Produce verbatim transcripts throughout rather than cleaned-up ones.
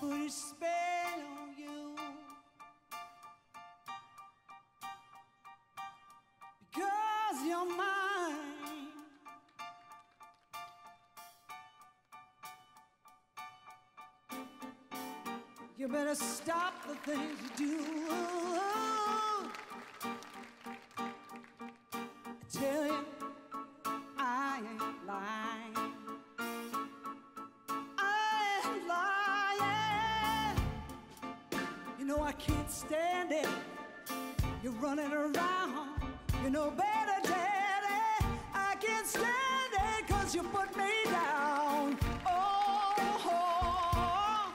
put a spell on you, because you're mine. You better stop the things you do. I tell you, I ain't lying. No, I can't stand it. You're running around, you know better, Daddy. I can't stand it, cause you put me down. Oh, oh,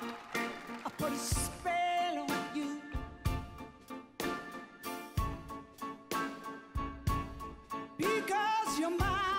I put a spell on you, because you're mine.